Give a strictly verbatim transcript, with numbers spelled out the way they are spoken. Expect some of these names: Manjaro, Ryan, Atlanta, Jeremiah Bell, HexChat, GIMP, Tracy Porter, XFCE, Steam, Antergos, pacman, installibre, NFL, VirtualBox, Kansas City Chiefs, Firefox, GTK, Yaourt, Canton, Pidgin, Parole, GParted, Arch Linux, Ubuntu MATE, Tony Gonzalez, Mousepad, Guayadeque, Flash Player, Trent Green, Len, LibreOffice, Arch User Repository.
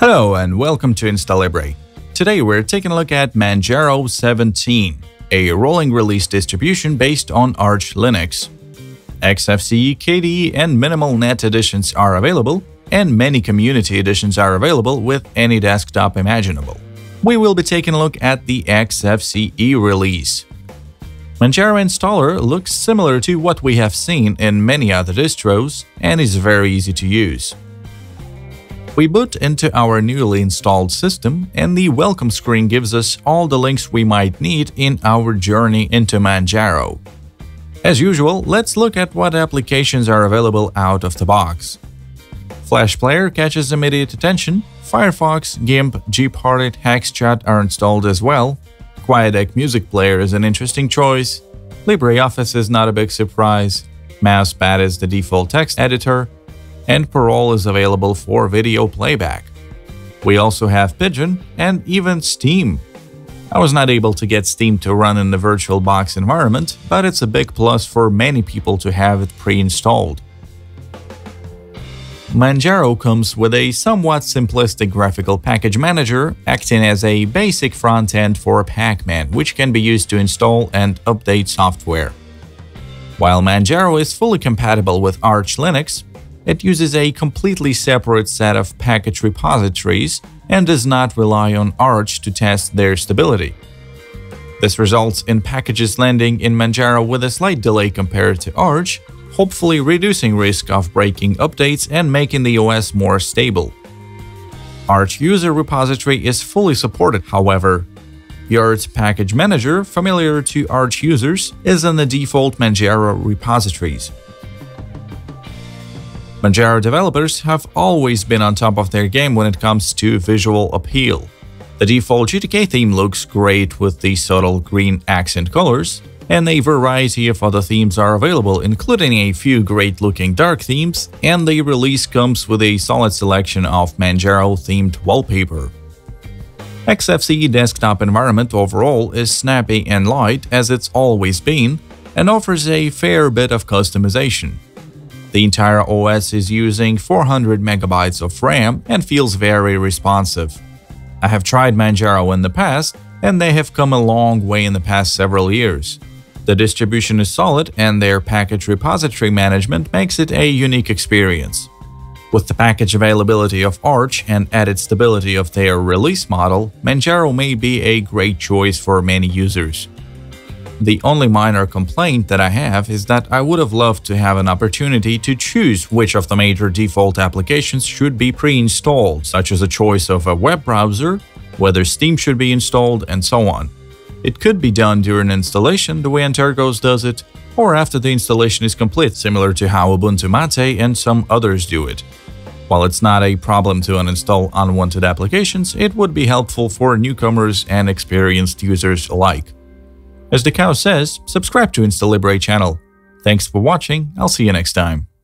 Hello and welcome to installibre. Today we're taking a look at Manjaro seventeen, a rolling release distribution based on Arch Linux. X F C E, K D E and minimal net editions are available, and many community editions are available with any desktop imaginable. We will be taking a look at the X F C E release. Manjaro installer looks similar to what we have seen in many other distros and is very easy to use. We boot into our newly installed system, and the welcome screen gives us all the links we might need in our journey into Manjaro. As usual, let's look at what applications are available out of the box. Flash Player catches immediate attention, Firefox, GIMP, GParted, HexChat are installed as well, Guayadeque Music Player is an interesting choice, LibreOffice is not a big surprise, Mousepad is the default text editor, and Parole is available for video playback. We also have Pidgin and even Steam. I was not able to get Steam to run in the VirtualBox environment, but it's a big plus for many people to have it pre-installed. Manjaro comes with a somewhat simplistic graphical package manager, acting as a basic front end for pacman, which can be used to install and update software. While Manjaro is fully compatible with Arch Linux, it uses a completely separate set of package repositories and does not rely on Arch to test their stability. This results in packages landing in Manjaro with a slight delay compared to Arch, hopefully reducing risk of breaking updates and making the O S more stable. Arch User Repository is fully supported, however. Yaourt Package Manager, familiar to Arch users, is in the default Manjaro repositories. Manjaro developers have always been on top of their game when it comes to visual appeal. The default G T K theme looks great with the subtle green accent colors, and a variety of other themes are available, including a few great-looking dark themes, and the release comes with a solid selection of Manjaro-themed wallpaper. X F C E desktop environment overall is snappy and light, as it's always been, and offers a fair bit of customization. The entire O S is using four hundred megabytes of RAM and feels very responsive. I have tried Manjaro in the past, and they have come a long way in the past several years. The distribution is solid, and their package repository management makes it a unique experience. With the package availability of Arch and added stability of their release model, Manjaro may be a great choice for many users. The only minor complaint that I have is that I would have loved to have an opportunity to choose which of the major default applications should be pre-installed, such as a choice of a web browser, whether Steam should be installed, and so on. It could be done during installation, the way Antergos does it, or after the installation is complete, similar to how Ubuntu MATE and some others do it. While it's not a problem to uninstall unwanted applications, it would be helpful for newcomers and experienced users alike. As the cow says, subscribe to installibre channel. Thanks for watching, I'll see you next time.